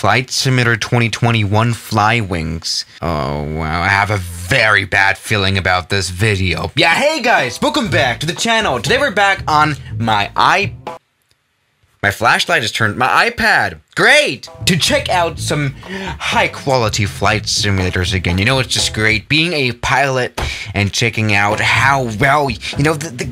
Flight Simulator 2021 Flywings. Oh, wow. I have a very bad feeling about this video. Yeah, hey guys, welcome back to the channel. Today we're back on my iPad. Great! To check out some high-quality flight simulators again. You know, it's just great being a pilot and checking out how well, you know, the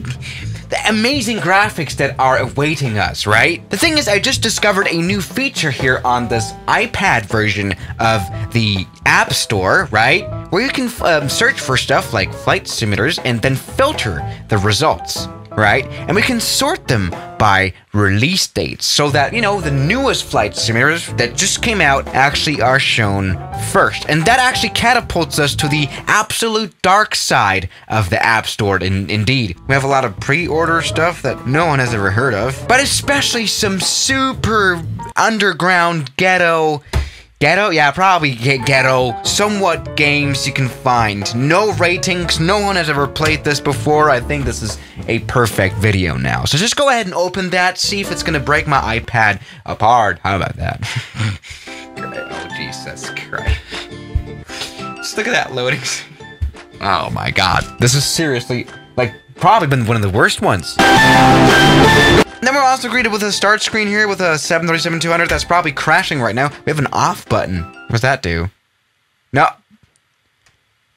amazing graphics that are awaiting us, right? The thing is, I just discovered a new feature here on this iPad version of the App Store, right? Where you can search for stuff like flight simulators and then filter the results, right? And we can sort them by release dates so that, you know, the newest flight simulators that just came out actually are shown first. And that actually catapults us to the absolute dark side of the App Store, indeed. We have a lot of pre-order stuff that no one has ever heard of, but especially some super underground ghetto, somewhat games you can find. No ratings, no one has ever played this before. I think this is a perfect video now. So just go ahead and open that, see if it's gonna break my iPad apart. How about that? Oh, Jesus Christ. Just look at that loading. Oh my God. This is seriously, like, probably been one of the worst ones. Then we're also greeted with a start screen here with a 737-200 that's probably crashing right now. We have an off button. What's that do? No.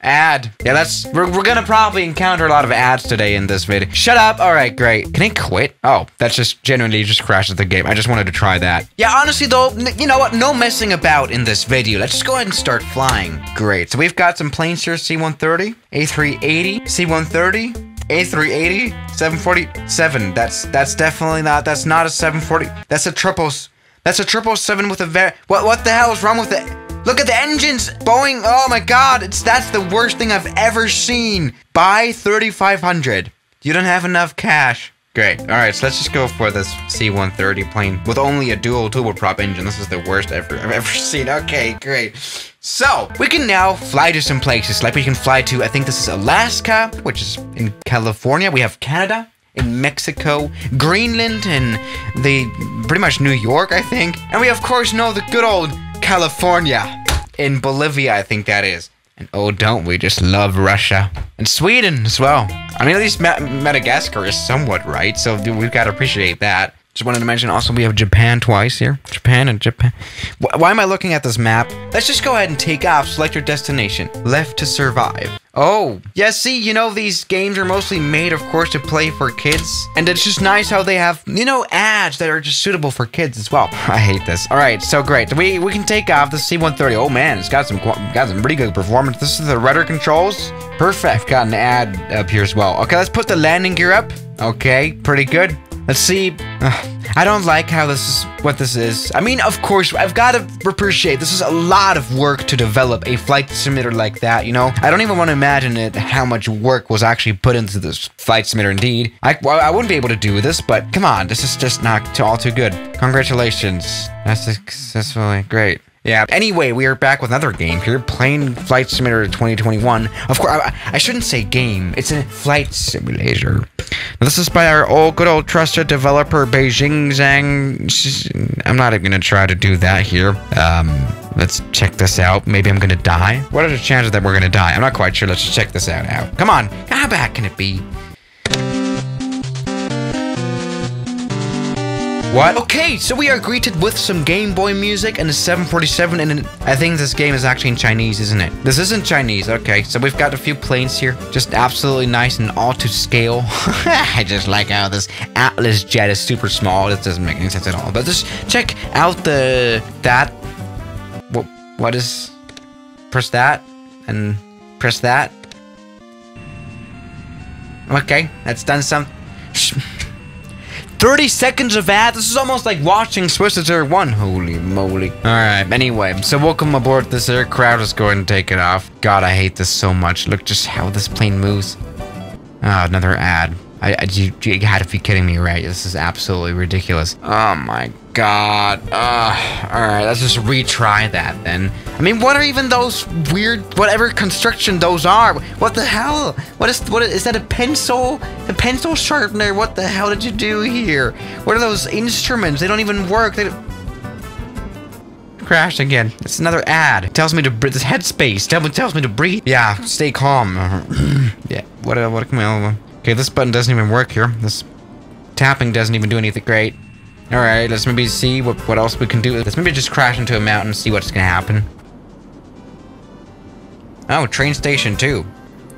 Ad. Yeah, that's... We're gonna probably encounter a lot of ads today in this video. Shut up. All right, great. Can I quit? Oh, that's just genuinely just crashes the game. I just wanted to try that. Yeah, honestly, though, you know what? No messing about in this video. Let's just go ahead and start flying. Great. So we've got some planes here. C-130, A380, C-130. A380, 747. That's definitely not. That's not a 740. That's a triple. That's a 777 with a very. What the hell is wrong with it? Look at the engines. Boeing. Oh my God. That's the worst thing I've ever seen. Buy 3,500. You don't have enough cash. Great. All right. So let's just go for this C-130 plane with only a dual turboprop engine. This is the worst I've ever seen. Okay. Great. So, we can now fly to some places, like we can fly to, I think this is Alaska, which is in California. We have Canada, in Mexico, Greenland, and pretty much New York, I think. And we, of course, know the good old California, in Bolivia, I think that is. And oh, don't we just love Russia. And Sweden as well. I mean, at least Madagascar is somewhat right, so we've got to appreciate that. Just wanted to mention, also, we have Japan twice here. Japan and Japan. Why am I looking at this map? Let's just go ahead and take off. Select your destination. Left to survive. Oh. Yeah, see, you know, these games are mostly made, of course, to play for kids. And it's just nice how they have, you know, ads that are just suitable for kids as well. I hate this. All right, so great. We can take off the C-130. Oh, man, it's got some pretty good performance. This is the rudder controls. Perfect. Got an ad up here as well. Okay, let's put the landing gear up. Okay, pretty good. Let's see. I don't like how what this is. I mean, of course, I've got to appreciate this is a lot of work to develop a flight simulator like that, you know? I don't even want to imagine it, how much work was actually put into this flight simulator indeed. I wouldn't be able to do this, but come on, this is just not all too good. Congratulations. That's successfully great. Yeah. Anyway, we are back with another game here, playing Flight Simulator 2021. Of course, I shouldn't say game. It's a flight simulator. Now, this is by our good old trusted developer Beijing Zhang. I'm not even gonna try to do that here. Let's check this out. Maybe I'm gonna die. What are the chances that we're gonna die? I'm not quite sure. Let's just check this out now. Come on. How bad can it be? What? Okay, so we are greeted with some Game Boy music and a 747, and I think this game is actually in Chinese, isn't it? This isn't Chinese, okay. So we've got a few planes here, just absolutely nice and all to scale. I just like how this Atlas jet is super small. This doesn't make any sense at all. But just check out press that, and press that. Okay, that's done some. 30 seconds of ads. This is almost like watching Swiss Air 1. Holy moly. All right, anyway, so welcome aboard this aircraft. Let's go ahead and take it off. God, I hate this so much. Look just how this plane moves. Ah, oh, another ad. You had to be kidding me, right? This is absolutely ridiculous. Oh my God. All right, let's just retry that then. I mean, what are even those weird, whatever construction those are? What the hell? What is that a pencil? A pencil sharpener? What the hell did you do here? What are those instruments? They don't even work. crashed again. It's another ad. It tells me to breathe. This Headspace tells me to breathe. Yeah, stay calm. Yeah, what can we all... Okay, this button doesn't even work here. This tapping doesn't even do anything great. Alright, let's maybe see what else we can do. Let's maybe just crash into a mountain and see what's gonna happen. Oh, train station too.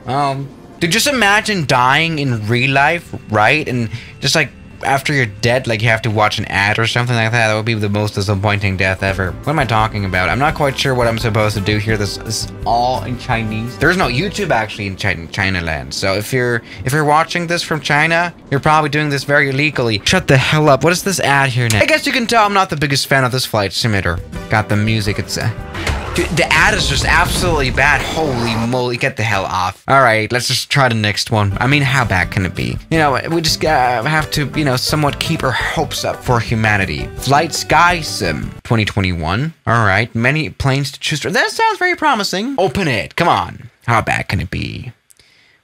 Dude, just imagine dying in real life, right? And just like, after you're dead, like you have to watch an ad or something like that. That would be the most disappointing death ever. What am I talking about? I'm not quite sure what I'm supposed to do here. This is all in Chinese. There's no YouTube actually in China land. So if you're watching this from China, you're probably doing this very illegally. Shut the hell up. What is this ad here now? I guess you can tell I'm not the biggest fan of this Flight Simulator. Got the music. It's dude, the ad is just absolutely bad. Holy moly, get the hell off. Alright, let's just try the next one. I mean, how bad can it be? You know, we just have to, you know, somewhat keep our hopes up for humanity. Flight Sky Sim 2021. Alright, many planes to choose from. That sounds very promising. Open it, come on. How bad can it be?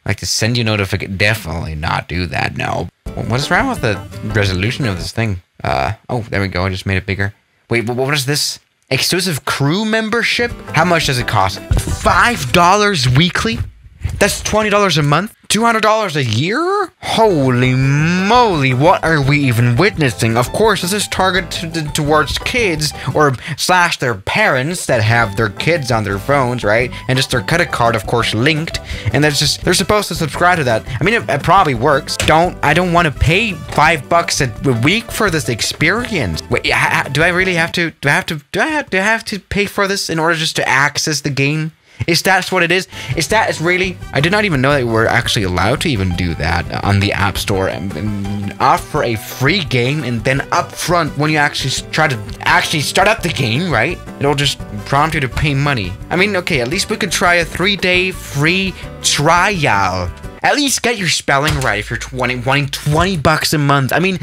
Like to send you notification. Definitely not do that, no. What is wrong with the resolution of this thing? Oh, there we go, I just made it bigger. Wait, what is this? Exclusive crew membership? How much does it cost? $5 weekly? That's $20 a month? $200 a year? Holy moly, what are we even witnessing? Of course, this is targeted towards kids or slash their parents that have their kids on their phones, right? And just their credit card, of course, linked. And that's just, they're supposed to subscribe to that. I mean, it probably works. I don't want to pay $5 a week for this experience. Wait, do I really have to, do I have to pay for this in order just to access the game? Is that what it is? Is really... I did not even know that we're actually allowed to even do that on the App Store and offer a free game, and then up front when you actually try to actually start up the game, right? It'll just prompt you to pay money. I mean, okay, at least we could try a 3-day free trial. At least get your spelling right if you're wanting $20 a month. I mean...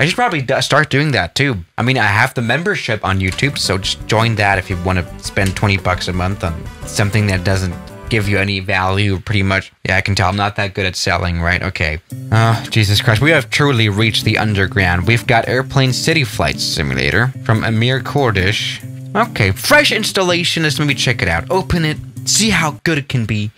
I should probably start doing that too. I mean, I have the membership on YouTube, so just join that if you want to spend $20 a month on something that doesn't give you any value, pretty much. Yeah, I can tell I'm not that good at selling, right? Okay. Oh, Jesus Christ. We have truly reached the underground. We've got Airplane City Flight Simulator from Amir Kordish. Okay, fresh installation. Let's maybe check it out. Open it, see how good it can be.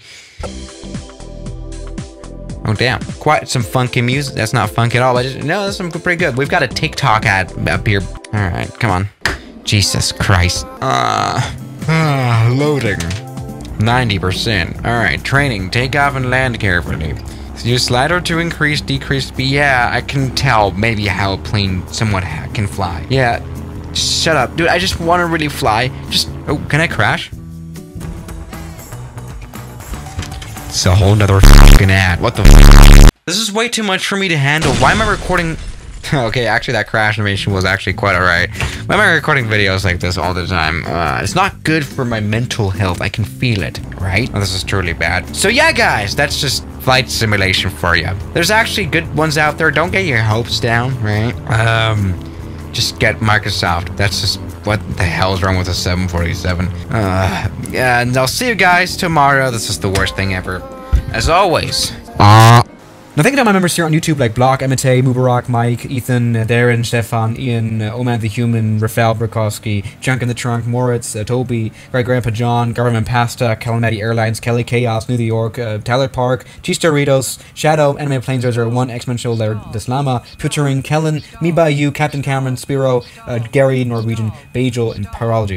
Oh, damn. Quite some funky music. That's not funky at all. But just, no, that's some pretty good. We've got a TikTok ad up here. All right, come on. Jesus Christ. Loading. 90%. All right, training. Take off and land carefully. Use slider to increase, decrease speed. Yeah, I can tell maybe how a plane somewhat can fly. Yeah, shut up. Dude, I just want to really fly. Just, oh, can I crash? It's a whole nother fucking ad. What the fuck? This is way too much for me to handle. Why am I recording? Okay, actually that crash animation was actually quite alright. Why am I recording videos like this all the time? It's not good for my mental health. I can feel it, right? Oh, this is truly bad. So yeah, guys, that's just flight simulation for you. There's actually good ones out there. Don't get your hopes down, right? Just get Microsoft. That's just... What the hell is wrong with a 747? Yeah, and I'll see you guys tomorrow. This is the worst thing ever. As always. Now thank you to my members here on YouTube, like Block, Emite, Mubarak, Mike, Ethan, Darren, Stefan, Ian, Oman the Human, Rafael Brokowski, Junk in the Trunk, Moritz, Toby, Great Grandpa John, Government Pasta, Calamity Airlines, Kelly Chaos, New York, Tyler Park, Cheese Doritos, Shadow, Anime Planes 001, X-Men Show, Deslama, Twittering, Kellen, Me By You, Captain Cameron, Spiro, Gary, Norwegian, Bajel, and Pyrology.